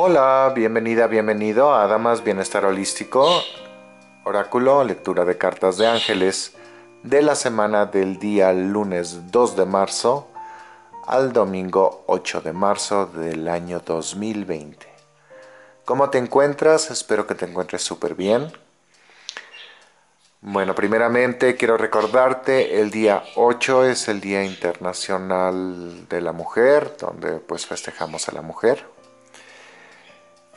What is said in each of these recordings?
Hola, bienvenida, bienvenido a Adamas Bienestar Holístico Oráculo, lectura de cartas de ángeles de la semana del día lunes 2 de marzo al domingo 8 de marzo del año 2020. ¿Cómo te encuentras? Espero que te encuentres súper bien. Bueno, primeramente quiero recordarte, el día 8 es el Día Internacional de la Mujer, donde pues festejamos a la mujer.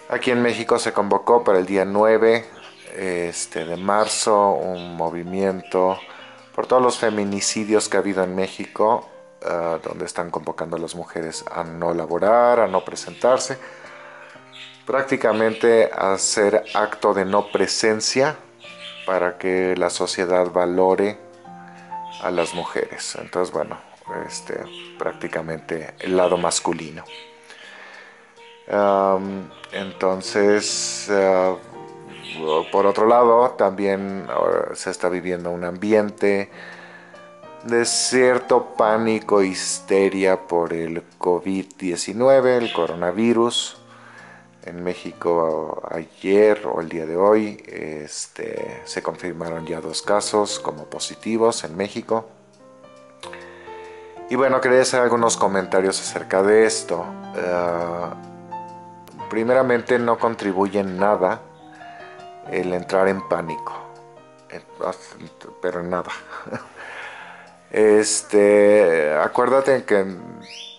Aquí en México se convocó para el día 9 de marzo un movimiento por todos los feminicidios que ha habido en México, donde están convocando a las mujeres a no laborar, a no presentarse, prácticamente a hacer acto de no presencia para que la sociedad valore a las mujeres. Entonces, bueno, prácticamente el lado masculino. Por otro lado, también se está viviendo un ambiente de cierto pánico, histeria por el COVID-19, el coronavirus. En México ayer o el día de hoy se confirmaron ya 2 casos como positivos en México. Y bueno, quería hacer algunos comentarios acerca de esto. Primeramente, no contribuye en nada el entrar en pánico, pero en nada. Acuérdate que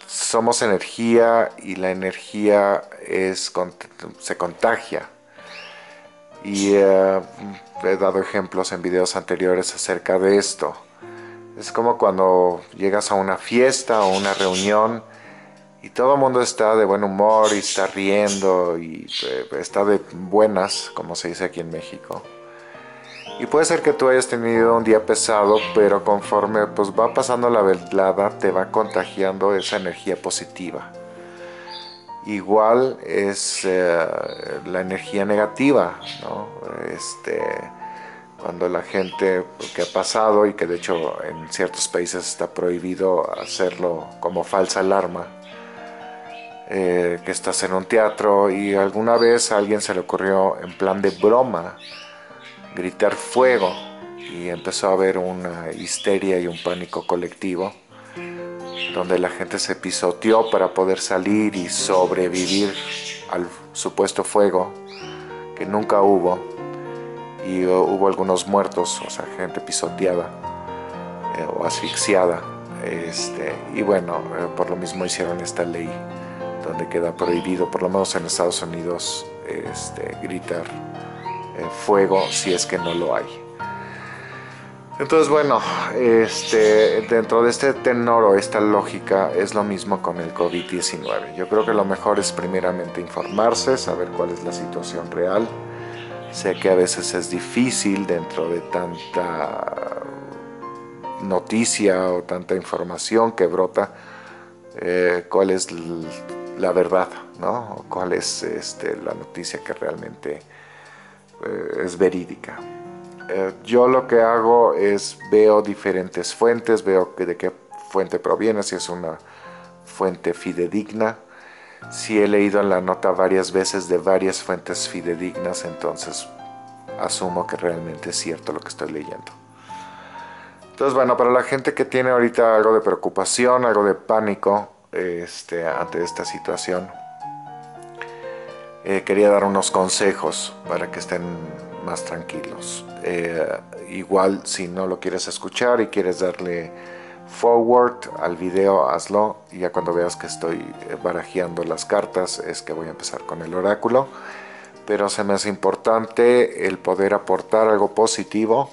somos energía y la energía se contagia. Y he dado ejemplos en videos anteriores acerca de esto. Es como cuando llegas a una fiesta o una reunión y todo el mundo está de buen humor y está riendo y está de buenas, como se dice aquí en México. Y puede ser que tú hayas tenido un día pesado, pero conforme pues va pasando la velada, te va contagiando esa energía positiva. Igual es la energía negativa, ¿no? Cuando la gente que ha pasado, y que de hecho en ciertos países está prohibido hacerlo como falsa alarma, que estás en un teatro y alguna vez a alguien se le ocurrió en plan de broma gritar fuego y empezó a haber una histeria y un pánico colectivo donde la gente se pisoteó para poder salir y sobrevivir al supuesto fuego que nunca hubo, y hubo algunos muertos, o sea, gente pisoteada o asfixiada, y bueno, por lo mismo hicieron esta ley donde queda prohibido, por lo menos en Estados Unidos, gritar fuego si es que no lo hay. Entonces, bueno, dentro de este tenor o esta lógica es lo mismo con el COVID-19. Yo creo que lo mejor es primeramente informarse, saber cuál es la situación real. Sé que a veces es difícil dentro de tanta noticia o tanta información que brota, cuál es la verdad, ¿no? O cuál es la noticia que realmente es verídica. Yo lo que hago es veo diferentes fuentes, veo de qué fuente proviene, si es una fuente fidedigna. Si he leído en la nota varias veces de varias fuentes fidedignas, entonces asumo que realmente es cierto lo que estoy leyendo. Entonces, bueno, para la gente que tiene ahorita algo de preocupación, algo de pánico ante esta situación, quería dar unos consejos para que estén más tranquilos. Igual, si no lo quieres escuchar y quieres darle forward al video, hazlo. Y ya cuando veas que estoy barajeando las cartas, es que voy a empezar con el oráculo. Pero se me hace importante el poder aportar algo positivo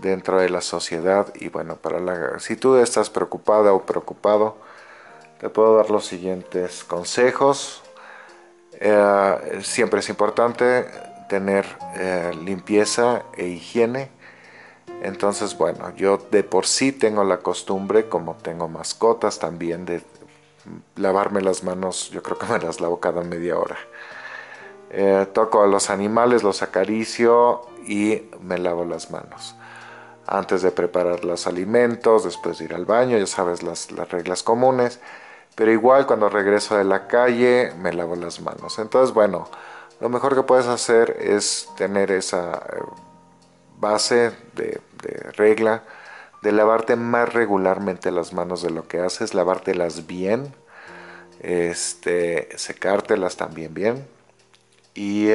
dentro de la sociedad. Y bueno, si tú estás preocupada o preocupado, te puedo dar los siguientes consejos. Siempre es importante tener limpieza e higiene. Entonces, bueno, yo de por sí tengo la costumbre, como tengo mascotas también, de lavarme las manos. Yo creo que me las lavo cada media hora. Toco a los animales, los acaricio y me lavo las manos antes de preparar los alimentos, después de ir al baño, ya sabes, las reglas comunes. Pero igual cuando regreso de la calle me lavo las manos. Entonces, bueno, lo mejor que puedes hacer es tener esa base de regla de lavarte más regularmente las manos de lo que haces, lavártelas bien, secártelas también bien. Y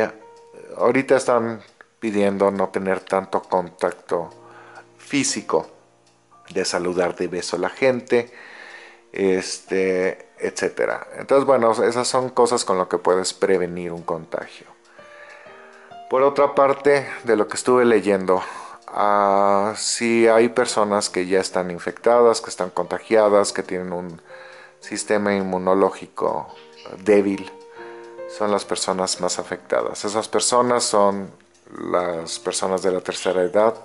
ahorita están pidiendo no tener tanto contacto físico, de saludar de beso a la gente, etcétera. Entonces, bueno, esas son cosas con lo que puedes prevenir un contagio. Por otra parte, de lo que estuve leyendo, sí hay personas que ya están infectadas, que están contagiadas, que tienen un sistema inmunológico débil, son las personas más afectadas. Esas personas son las personas de la tercera edad,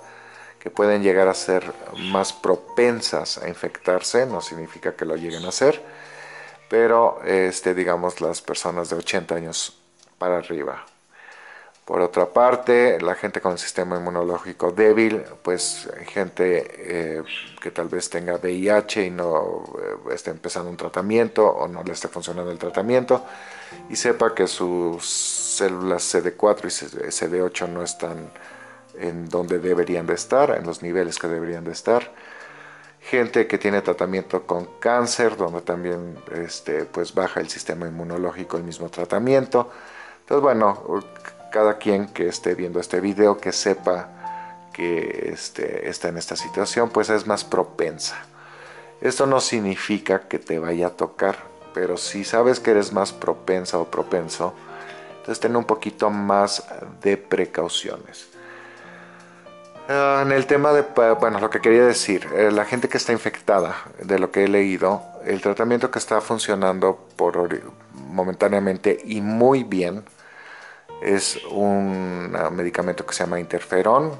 que pueden llegar a ser más propensas a infectarse, no significa que lo lleguen a hacer, pero digamos las personas de 80 años para arriba. Por otra parte, la gente con sistema inmunológico débil, pues gente que tal vez tenga VIH y no esté empezando un tratamiento o no le esté funcionando el tratamiento y sepa que sus células CD4 y CD8 no están en donde deberían de estar, en los niveles que deberían de estar. Gente que tiene tratamiento con cáncer, donde también pues baja el sistema inmunológico el mismo tratamiento. Entonces, bueno, cada quien que esté viendo este video, que sepa que está en esta situación, pues es más propensa. Esto no significa que te vaya a tocar, pero si sabes que eres más propensa o propenso, entonces ten un poquito más de precauciones. En el tema de, bueno, lo que quería decir, la gente que está infectada, de lo que he leído, el tratamiento que está funcionando momentáneamente y muy bien es un medicamento que se llama interferón,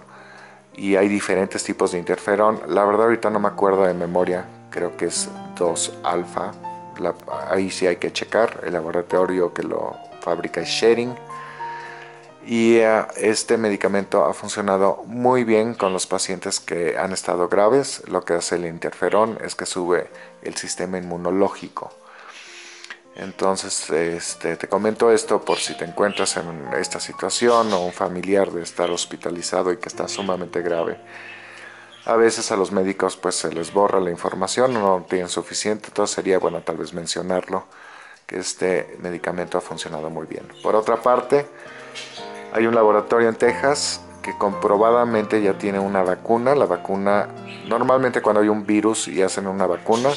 y hay diferentes tipos de interferón. La verdad ahorita no me acuerdo de memoria, creo que es 2-alfa, ahí sí hay que checar, el laboratorio que lo fabrica es Sharing. Y este medicamento ha funcionado muy bien con los pacientes que han estado graves. Lo que hace el interferón es que sube el sistema inmunológico. Entonces, te comento esto por si te encuentras en esta situación o un familiar de estar hospitalizado y que está sumamente grave. A veces a los médicos pues se les borra la información, no tienen suficiente, entonces sería bueno tal vez mencionarlo, que este medicamento ha funcionado muy bien. Por otra parte, hay un laboratorio en Texas que comprobadamente ya tiene una vacuna. La vacuna, normalmente cuando hay un virus y hacen una vacuna,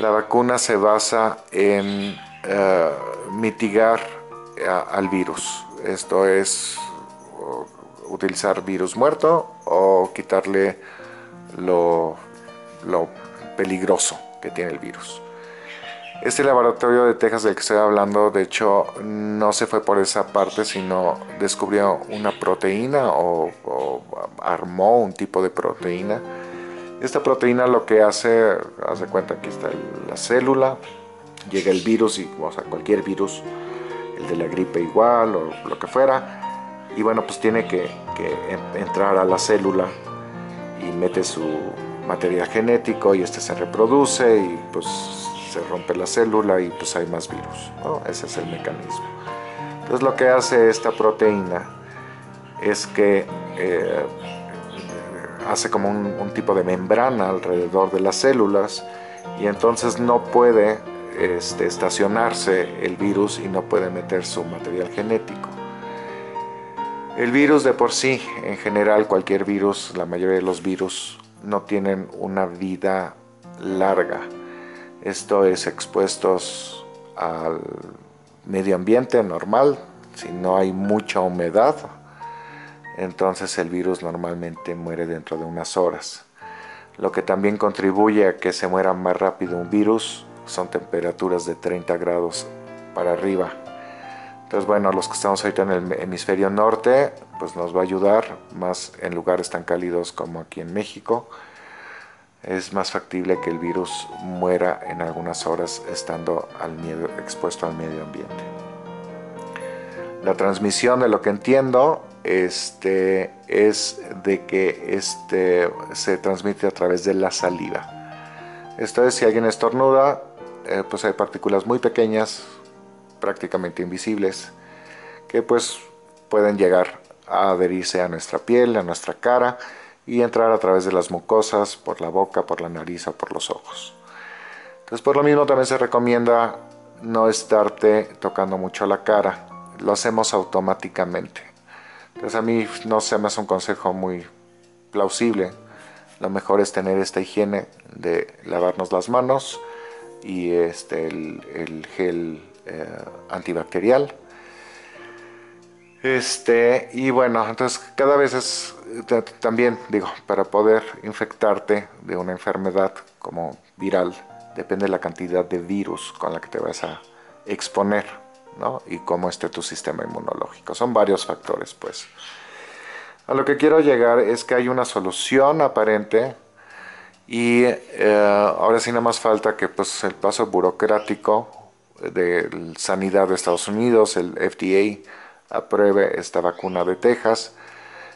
la vacuna se basa en mitigar al virus. Esto es utilizar virus muerto o quitarle lo peligroso que tiene el virus. Este laboratorio de Texas del que estoy hablando, de hecho, no se fue por esa parte, sino descubrió una proteína o armó un tipo de proteína. Esta proteína lo que hace, hace cuenta, aquí está la célula, llega el virus, y, o sea, cualquier virus, el de la gripe igual o lo que fuera, y bueno, pues tiene que entrar a la célula y mete su material genético y se reproduce y pues se rompe la célula y pues hay más virus, ¿no? Ese es el mecanismo. Entonces lo que hace esta proteína es que hace como un tipo de membrana alrededor de las células y entonces no puede estacionarse el virus y no puede meter su material genético. El virus de por sí, en general cualquier virus, la mayoría de los virus no tienen una vida larga. Esto es expuestos al medio ambiente normal, si no hay mucha humedad, entonces el virus normalmente muere dentro de unas horas. Lo que también contribuye a que se muera más rápido un virus son temperaturas de 30 grados para arriba. Entonces, bueno, los que estamos ahorita en el hemisferio norte, pues nos va a ayudar más en lugares tan cálidos como aquí en México. Es más factible que el virus muera en algunas horas estando expuesto al medio ambiente. La transmisión, de lo que entiendo, es de que se transmite a través de la saliva. Esto es, si alguien estornuda, pues hay partículas muy pequeñas, prácticamente invisibles, que pues pueden llegar a adherirse a nuestra piel, a nuestra cara, y entrar a través de las mucosas, por la boca, por la nariz o por los ojos. Entonces, por lo mismo también se recomienda no estarte tocando mucho la cara. Lo hacemos automáticamente. Entonces, a mí no se me hace un consejo muy plausible. Lo mejor es tener esta higiene de lavarnos las manos y el gel antibacterial. Y bueno, entonces cada vez es también, digo, para poder infectarte de una enfermedad como viral, depende de la cantidad de virus con la que te vas a exponer, ¿no? Y cómo esté tu sistema inmunológico. Son varios factores, pues. A lo que quiero llegar es que hay una solución aparente y ahora sí nada más falta que pues el paso burocrático de sanidad de Estados Unidos, el FDA, apruebe esta vacuna de Texas,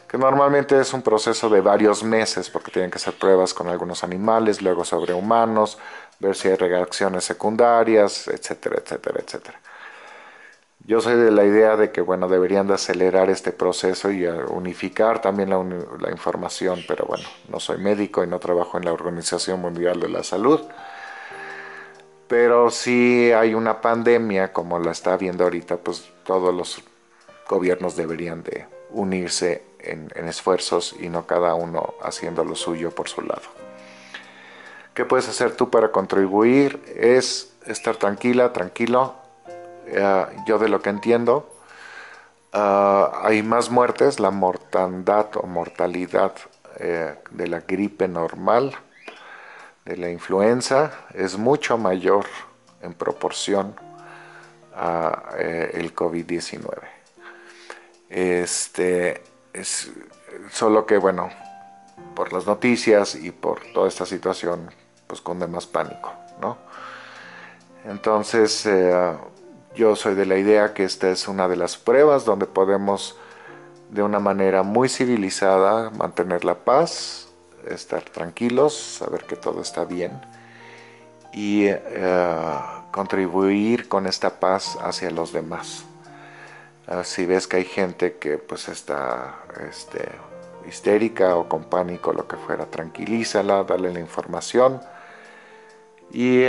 que normalmente es un proceso de varios meses, porque tienen que hacer pruebas con algunos animales, luego sobre humanos, ver si hay reacciones secundarias, etcétera, etcétera, etcétera. Yo soy de la idea de que, bueno, deberían de acelerar este proceso y unificar también la información, pero bueno, no soy médico y no trabajo en la Organización Mundial de la Salud. Pero si hay una pandemia, como la está habiendo ahorita, pues todos los gobiernos deberían de unirse en esfuerzos y no cada uno haciendo lo suyo por su lado. ¿Qué puedes hacer tú para contribuir? Es estar tranquila, tranquilo. Yo de lo que entiendo, hay más muertes, la mortandad o mortalidad de la gripe normal, de la influenza, es mucho mayor en proporción a el COVID-19. Es solo que, bueno, por las noticias y por toda esta situación, pues cunde más pánico, ¿no? Entonces, yo soy de la idea que esta es una de las pruebas donde podemos, de una manera muy civilizada, mantener la paz, estar tranquilos, saber que todo está bien y contribuir con esta paz hacia los demás. Si ves que hay gente que pues está histérica o con pánico, lo que fuera, tranquilízala, dale la información. Y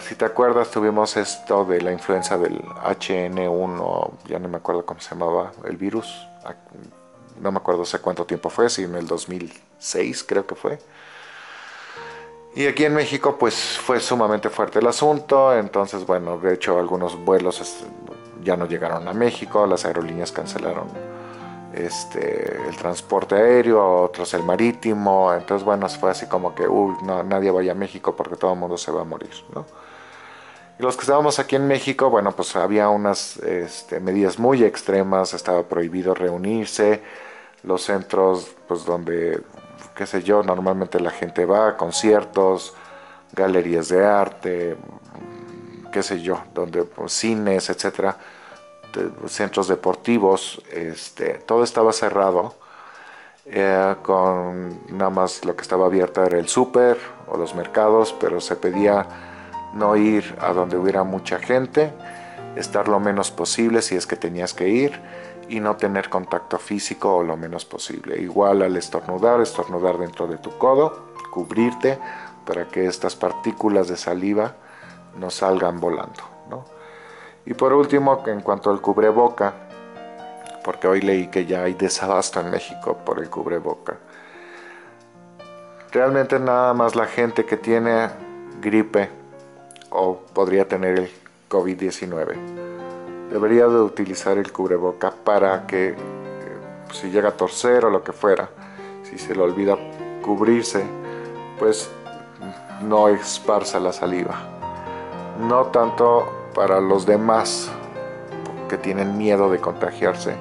si te acuerdas, tuvimos esto de la influenza del HN1, ya no me acuerdo cómo se llamaba el virus, no me acuerdo hace cuánto tiempo fue, si en el 2006 creo que fue. Y aquí en México pues fue sumamente fuerte el asunto, entonces bueno, de hecho algunos vuelos ya no llegaron a México, las aerolíneas cancelaron el transporte aéreo, otros el marítimo, entonces bueno, fue así como que no, nadie vaya a México porque todo el mundo se va a morir, ¿no? Y los que estábamos aquí en México, bueno, pues había unas medidas muy extremas, estaba prohibido reunirse, los centros pues donde, qué sé yo, normalmente la gente va a conciertos, galerías de arte, qué sé yo, donde pues, cines, etcétera, centros deportivos, todo estaba cerrado, con nada más lo que estaba abierto era el súper o los mercados, pero se pedía no ir a donde hubiera mucha gente, estar lo menos posible si es que tenías que ir y no tener contacto físico o lo menos posible. Igual al estornudar, estornudar dentro de tu codo, cubrirte para que estas partículas de saliva no salgan volando, ¿no? Y por último, en cuanto al cubreboca, porque hoy leí que ya hay desabasto en México por el cubreboca. Realmente nada más la gente que tiene gripe o podría tener el COVID-19 debería de utilizar el cubreboca para que si llega a torcer o lo que fuera, si se le olvida cubrirse, pues no esparza la saliva. No tanto para los demás que tienen miedo de contagiarse,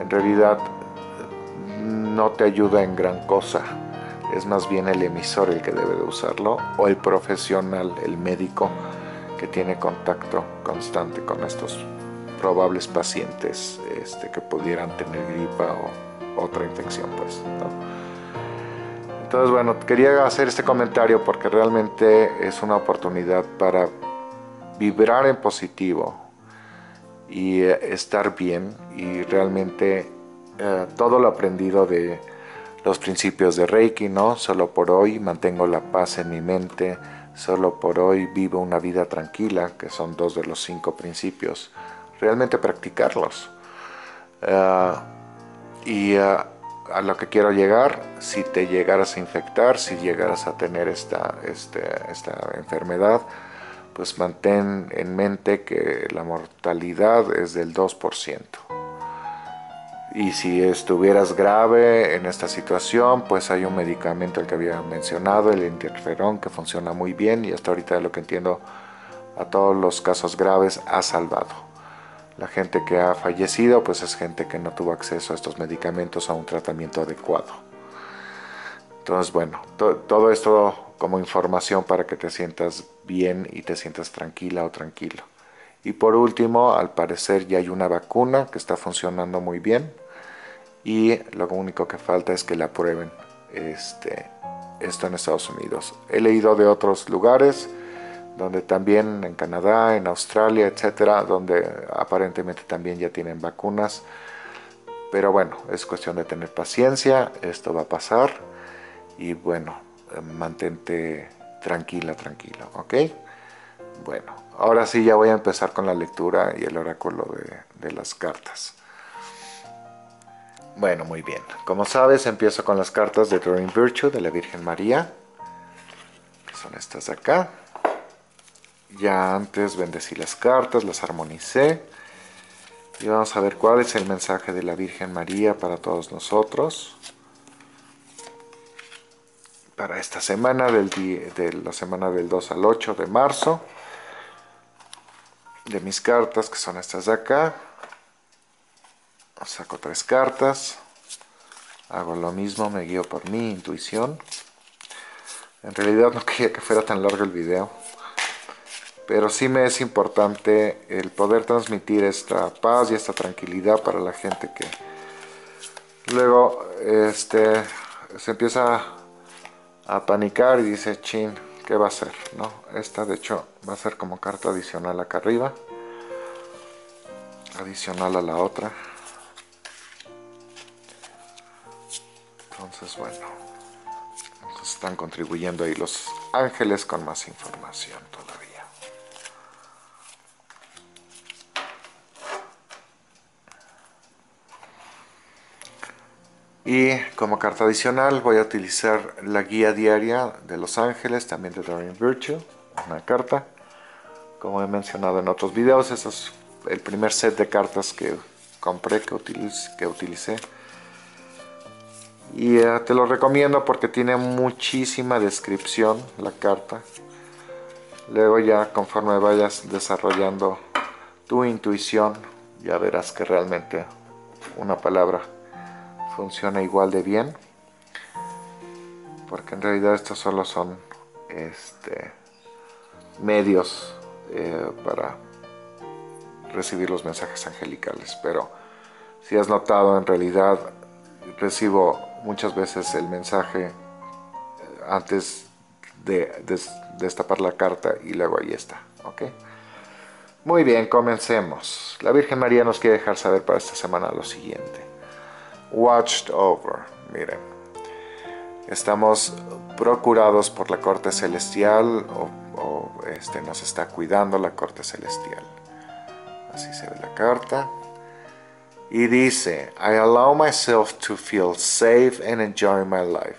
en realidad no te ayuda en gran cosa, es más bien el emisor el que debe de usarlo o el profesional, el médico que tiene contacto constante con estos probables pacientes que pudieran tener gripa o otra infección, pues, ¿no? Entonces, bueno, quería hacer este comentario porque realmente es una oportunidad para vibrar en positivo y estar bien, y realmente todo lo aprendido de los principios de Reiki, ¿no? Solo por hoy mantengo la paz en mi mente, solo por hoy vivo una vida tranquila, que son dos de los 5 principios, realmente practicarlos. A lo que quiero llegar, si te llegaras a infectar, si llegaras a tener esta enfermedad, pues mantén en mente que la mortalidad es del 2%. Y si estuvieras grave en esta situación, pues hay un medicamento, el que había mencionado, el interferón, que funciona muy bien, y hasta ahorita, de lo que entiendo, a todos los casos graves ha salvado. La gente que ha fallecido, pues es gente que no tuvo acceso a estos medicamentos, a un tratamiento adecuado. Entonces, bueno, todo esto como información para que te sientas bien y te sientas tranquila o tranquilo. Y por último, al parecer ya hay una vacuna que está funcionando muy bien, y lo único que falta es que la aprueben esto en Estados Unidos. He leído de otros lugares, donde también en Canadá, en Australia, etcétera, donde aparentemente también ya tienen vacunas. Pero bueno, es cuestión de tener paciencia, esto va a pasar, y bueno, mantente tranquila, tranquilo, ¿ok? Bueno, ahora sí ya voy a empezar con la lectura y el oráculo de las cartas. Bueno, muy bien. Como sabes, empiezo con las cartas de Doreen Virtue, de la Virgen María, que son estas de acá. Ya antes bendecí las cartas, las armonicé, y vamos a ver cuál es el mensaje de la Virgen María para todos nosotros para esta semana, de la semana del 2 al 8 de marzo, de mis cartas, que son estas de acá. Saco 3 cartas, hago lo mismo, me guío por mi intuición. En realidad no quería que fuera tan largo el video, pero sí me es importante el poder transmitir esta paz y esta tranquilidad para la gente que luego se empieza a panicar y dice, chin, ¿qué va a hacer? ¿No? Esta de hecho va a ser como carta adicional acá arriba, adicional a la otra. Entonces, bueno, están contribuyendo ahí los ángeles con más información todavía. Y como carta adicional voy a utilizar la guía diaria de los ángeles, también de Divine Virtue, una carta. Como he mencionado en otros videos, este es el primer set de cartas que compré, que utilicé. Y te lo recomiendo porque tiene muchísima descripción la carta. Luego ya conforme vayas desarrollando tu intuición, ya verás que realmente una palabra funciona igual de bien, porque en realidad estos solo son medios para recibir los mensajes angelicales. Pero si has notado, en realidad recibo muchas veces el mensaje antes de destapar la carta, y luego ahí está, ¿ok? Muy bien, comencemos. La Virgen María nos quiere dejar saber para esta semana lo siguiente. Watched over, miren, estamos procurados por la corte celestial, o nos está cuidando la corte celestial, así se ve la carta, y dice, I allow myself to feel safe and enjoy my life.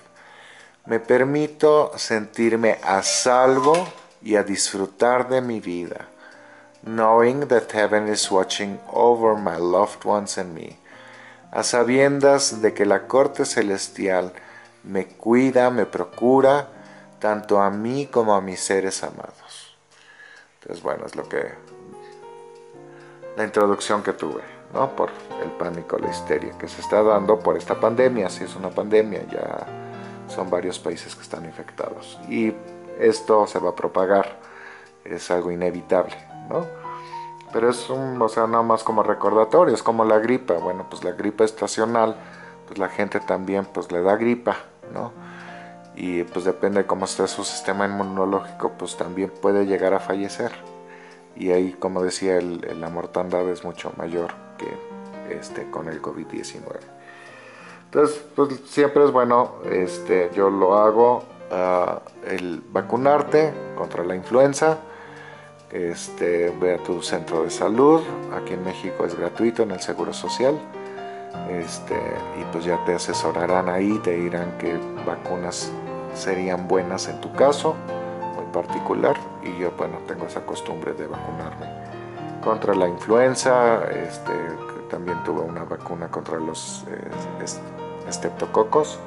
Me permito sentirme a salvo y a disfrutar de mi vida, knowing that heaven is watching over my loved ones and me. A sabiendas de que la corte celestial me cuida, me procura, tanto a mí como a mis seres amados. Entonces, bueno, es la introducción que tuve, ¿no? Por el pánico, la histeria que se está dando por esta pandemia. Si es una pandemia, ya son varios países que están infectados, y esto se va a propagar, es algo inevitable, ¿no? Pero es nada más como recordatorio, es como la gripa. Bueno, pues la gripa estacional, pues la gente también, pues le da gripa, ¿no? y pues depende de cómo esté su sistema inmunológico, pues también puede llegar a fallecer. Y ahí, como decía, la mortandad es mucho mayor que con el COVID-19. Entonces, pues siempre es bueno, yo lo hago, el vacunarte contra la influenza. Ve a tu centro de salud, aquí en México es gratuito en el Seguro Social, y pues ya te asesorarán ahí, te dirán qué vacunas serían buenas en tu caso muy particular. Y yo, bueno, tengo esa costumbre de vacunarme contra la influenza. También tuve una vacuna contra los estreptococos,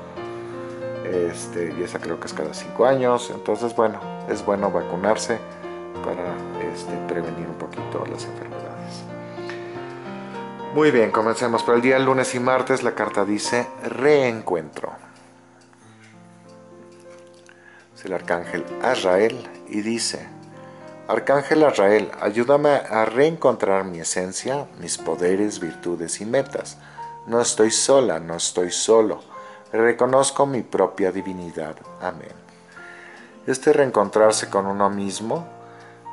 y esa creo que es cada 5 años. Entonces, bueno, es bueno vacunarse para prevenir un poquito las enfermedades. Muy bien, comencemos. Para el día lunes y martes la carta dice reencuentro. Es el Arcángel Azrael y dice: Arcángel Azrael, ayúdame a reencontrar mi esencia, mis poderes, virtudes y metas. No estoy sola, no estoy solo. Reconozco mi propia divinidad. Amén. Reencontrarse con uno mismo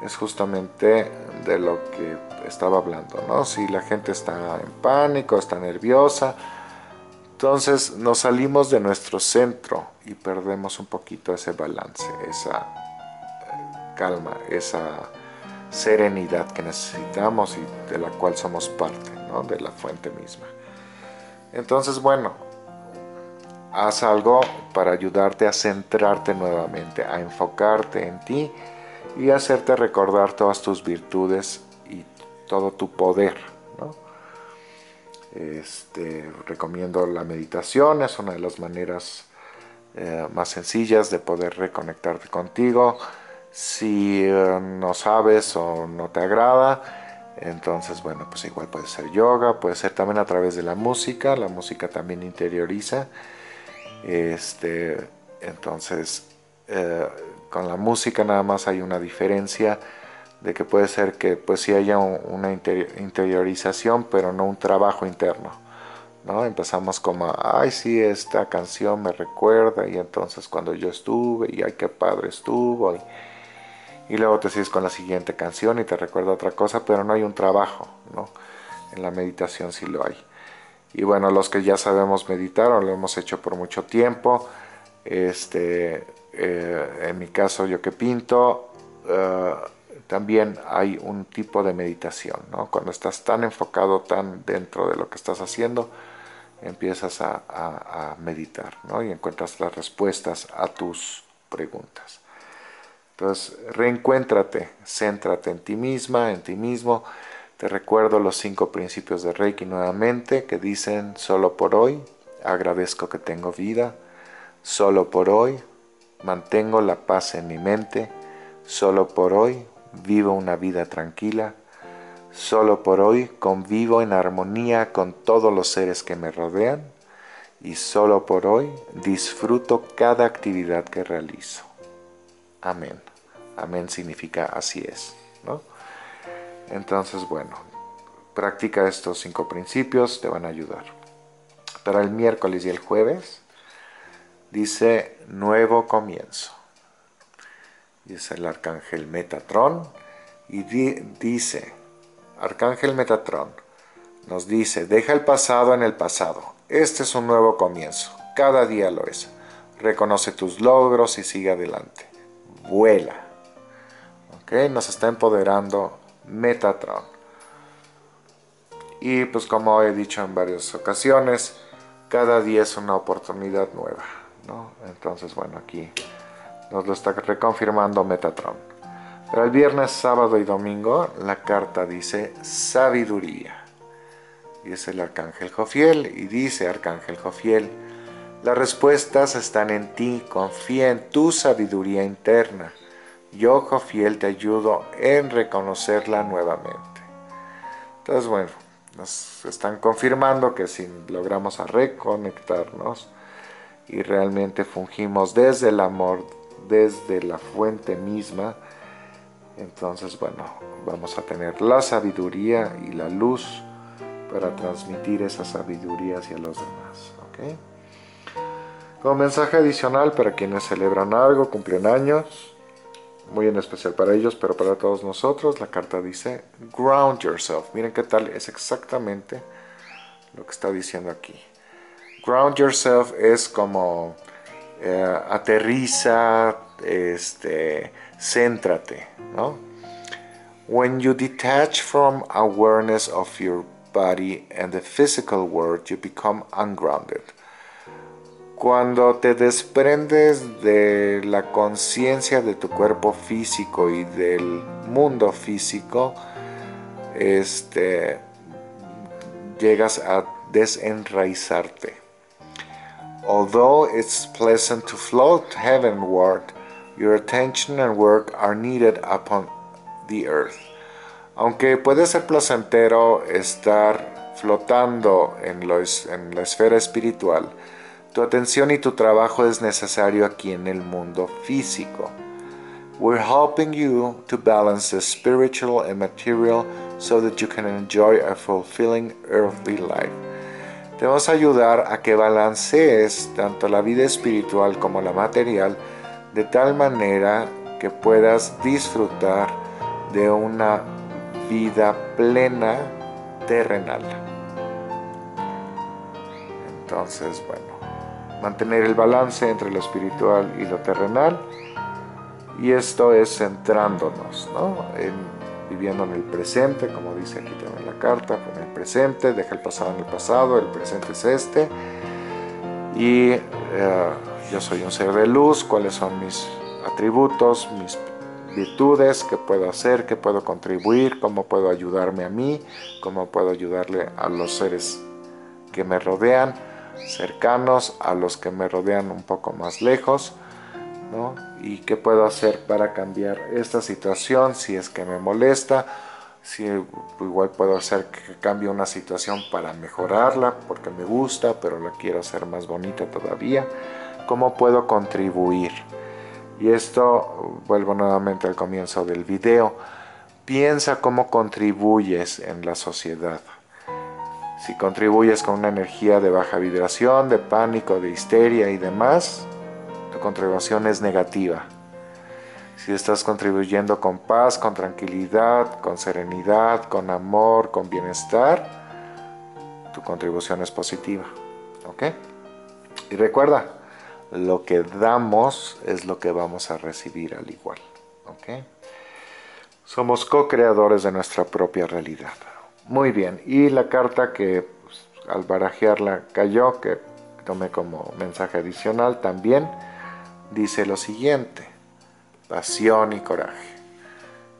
es justamente de lo que estaba hablando, ¿no? Si la gente está en pánico, está nerviosa, entonces nos salimos de nuestro centro y perdemos un poquito ese balance, esa calma, esa serenidad que necesitamos y de la cual somos parte, ¿no? De la fuente misma. Entonces, bueno, haz algo para ayudarte a centrarte nuevamente, a enfocarte en ti y hacerte recordar todas tus virtudes y todo tu poder, ¿no? Recomiendo la meditación, es una de las maneras más sencillas de poder reconectarte contigo. Si no sabes o no te agrada, entonces, bueno, pues igual puede ser yoga, puede ser también a través de la música también interioriza. Entonces, con la música nada más hay una diferencia de que puede ser que pues sí haya una interiorización, pero no un trabajo interno, ¿no? Empezamos como, ay sí, esta canción me recuerda, y entonces cuando yo estuve, y ay qué padre estuvo, y luego te sigues con la siguiente canción y te recuerda otra cosa, pero no hay un trabajo, ¿no? En la meditación sí lo hay. Y bueno, los que ya sabemos meditar o lo hemos hecho por mucho tiempo, en mi caso, yo que pinto, también hay un tipo de meditación, ¿no? Cuando estás tan enfocado, tan dentro de lo que estás haciendo, empiezas a meditar, ¿no? Y encuentras las respuestas a tus preguntas. Entonces, reencuéntrate, céntrate en ti misma, en ti mismo. Te recuerdo los 5 principios de Reiki nuevamente, que dicen: solo por hoy agradezco que tengo vida, solo por hoy mantengo la paz en mi mente, solo por hoy vivo una vida tranquila, solo por hoy convivo en armonía con todos los seres que me rodean, y solo por hoy disfruto cada actividad que realizo. Amén. Amén significa así es, ¿no? Entonces, bueno, practica estos 5 principios, te van a ayudar. Para el miércoles y el jueves dice nuevo comienzo. Y es el Arcángel Metatrón. Y dice, Arcángel Metatrón nos dice: deja el pasado en el pasado. Este es un nuevo comienzo. Cada día lo es. Reconoce tus logros y sigue adelante. Vuela. ¿Okay? Nos está empoderando Metatrón. Y pues, como he dicho en varias ocasiones, cada día es una oportunidad nueva, ¿no? Entonces, bueno, aquí nos lo está reconfirmando Metatrón. Para el viernes, sábado y domingo, la carta dice sabiduría. Y es el Arcángel Jofiel. Y dice, Arcángel Jofiel, las respuestas están en ti, confía en tu sabiduría interna. Yo, Jofiel, te ayudo en reconocerla nuevamente. Entonces, bueno, nos están confirmando que si logramos a reconectarnos y realmente fungimos desde el amor, desde la fuente misma, entonces, bueno, vamos a tener la sabiduría y la luz para transmitir esa sabiduría hacia los demás, ¿ok? Como mensaje adicional para quienes celebran algo, cumplen años, muy en especial para ellos, pero para todos nosotros, la carta dice ground yourself. Miren qué tal, es exactamente lo que está diciendo aquí. Ground yourself es como aterriza, céntrate, ¿no? When you detach from awareness of your body and the physical world, you become ungrounded. Cuando te desprendes de la conciencia de tu cuerpo físico y del mundo físico, llegas a desenraizarte. Although it's pleasant to float heavenward, your attention and work are needed upon the earth. Aunque puede ser placentero estar flotando en la esfera espiritual, tu atención y tu trabajo es necesario aquí en el mundo físico. We're helping you to balance the spiritual and material so that you can enjoy a fulfilling earthly life. Te vamos a ayudar a que balancees tanto la vida espiritual como la material de tal manera que puedas disfrutar de una vida plena terrenal. Entonces, bueno, mantener el balance entre lo espiritual y lo terrenal, y esto es centrándonos, ¿no? Viviendo en el presente, como dice aquí también la carta, en el presente, deja el pasado en el pasado, el presente es este, y yo soy un ser de luz, cuáles son mis atributos, mis virtudes, qué puedo hacer, qué puedo contribuir, cómo puedo ayudarme a mí, cómo puedo ayudarle a los seres que me rodean, cercanos, a los que me rodean un poco más lejos, ¿no? Y qué puedo hacer para cambiar esta situación si es que me molesta, si igual puedo hacer que cambie una situación para mejorarla porque me gusta pero la quiero hacer más bonita todavía, cómo puedo contribuir. Y esto, vuelvo nuevamente al comienzo del video, piensa cómo contribuyes en la sociedad. Si contribuyes con una energía de baja vibración, de pánico, de histeria y demás, tu contribución es negativa. Si estás contribuyendo con paz, con tranquilidad, con serenidad, con amor, con bienestar, tu contribución es positiva. ¿Ok? Y recuerda, lo que damos es lo que vamos a recibir al igual. ¿Ok? Somos co-creadores de nuestra propia realidad. Muy bien, y la carta que pues, al barajearla cayó, que tomé como mensaje adicional también, dice lo siguiente: pasión y coraje.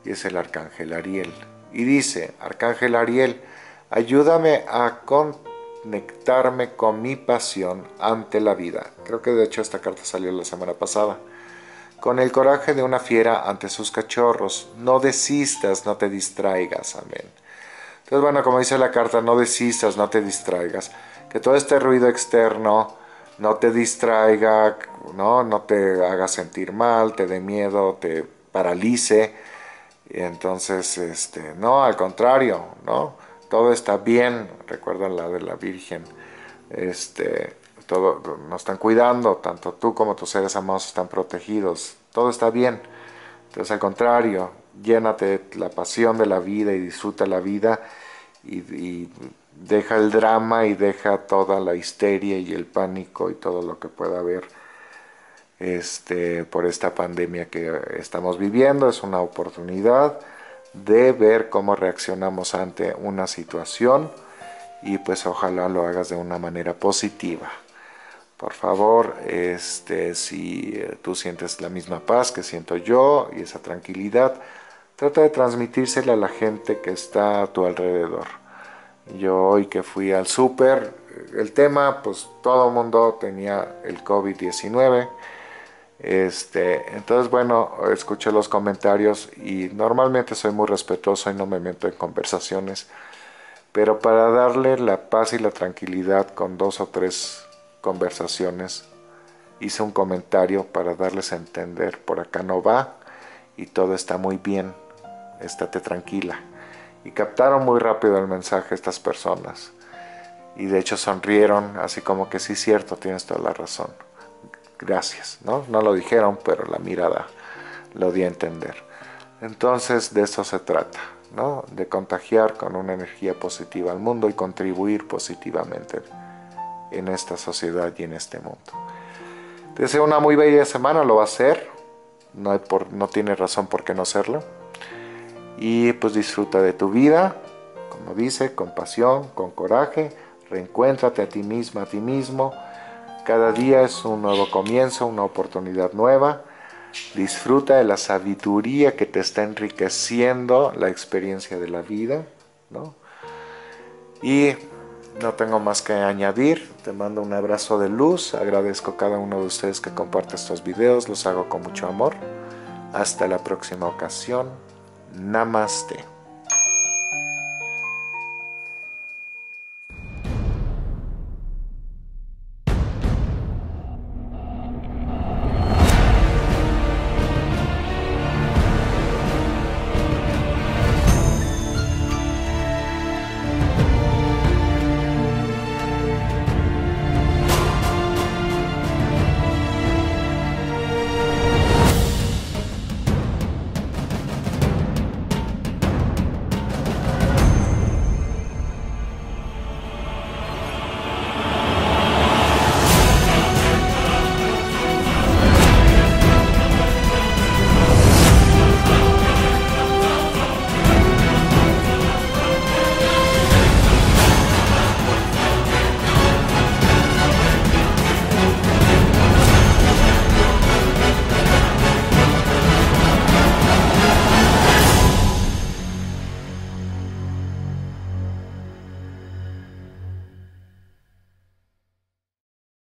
Y es el Arcángel Ariel. Y dice, Arcángel Ariel, ayúdame a conectarme con mi pasión ante la vida. Creo que de hecho esta carta salió la semana pasada. Con el coraje de una fiera ante sus cachorros, no desistas, no te distraigas, amén. Entonces, bueno, como dice la carta, no desistas, no te distraigas. Que todo este ruido externo no te distraiga, ¿no? No te haga sentir mal, te dé miedo, te paralice. Y entonces, no, al contrario, ¿no? Todo está bien. Recuerdan la de la Virgen. Todo, nos están cuidando, tanto tú como tus seres amados están protegidos. Todo está bien. Entonces, al contrario, llénate la pasión de la vida y disfruta la vida y deja el drama y deja toda la histeria y el pánico y todo lo que pueda haber por esta pandemia que estamos viviendo. Es una oportunidad de ver cómo reaccionamos ante una situación y pues ojalá lo hagas de una manera positiva. Por favor, si tú sientes la misma paz que siento yo y esa tranquilidad, trata de transmitírsela a la gente que está a tu alrededor. Yo hoy que fui al súper, el tema, pues todo el mundo tenía el COVID-19. Entonces, bueno, escuché los comentarios y normalmente soy muy respetuoso y no me meto en conversaciones. Pero para darle la paz y la tranquilidad con dos o tres conversaciones, hice un comentario para darles a entender, por acá no va y todo está muy bien, estate tranquila. Y captaron muy rápido el mensaje estas personas y de hecho sonrieron, así como que sí, cierto, tienes toda la razón. gracias, ¿no? No lo dijeron, pero la mirada lo di a entender. Entonces, de eso se trata, ¿no? De contagiar con una energía positiva al mundo y contribuir positivamente en esta sociedad y en este mundo. Deseo una muy bella semana, lo va a hacer. No tiene razón por qué no hacerlo. Y pues disfruta de tu vida, como dice, con pasión, con coraje. Reencuéntrate a ti misma, a ti mismo. Cada día es un nuevo comienzo, una oportunidad nueva. Disfruta de la sabiduría que te está enriqueciendo la experiencia de la vida, ¿no? Y no tengo más que añadir. Te mando un abrazo de luz. Agradezco a cada uno de ustedes que comparte estos videos. Los hago con mucho amor. Hasta la próxima ocasión. Namaste.